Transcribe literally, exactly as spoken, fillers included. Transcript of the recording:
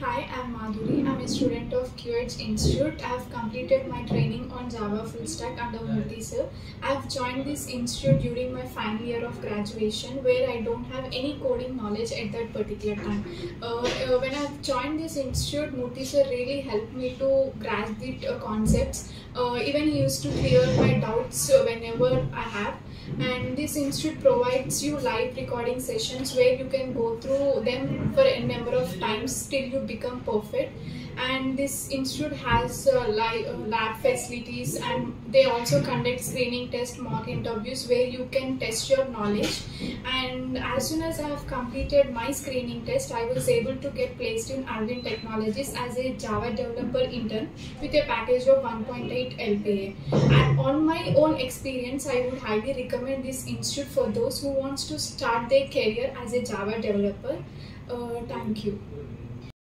Hi, I'm Madhuri. I'm a student of Q H Institute. I have completed my training on Java Full Stack under Murti sir. I have joined this institute during my final year of graduation, where I don't have any coding knowledge at that particular time. Uh, uh, when I have joined this institute, Murti sir really helped me to grasp the uh, concepts. Uh, even he used to clear my doubts whenever I have. And this institute provides you live recording sessions where you can go through them for a number of times till you become perfect. And this institute has uh, live, uh, lab facilities, and they also conduct screening tests, mock interviews where you can test your knowledge. And as soon as I have completed my screening test, I was able to get placed in Alvin Technologies as a Java developer intern with a package of one point eight L P A. And on my own experience, I would highly recommend this institute for those who wants to start their career as a Java developer. Uh, thank you.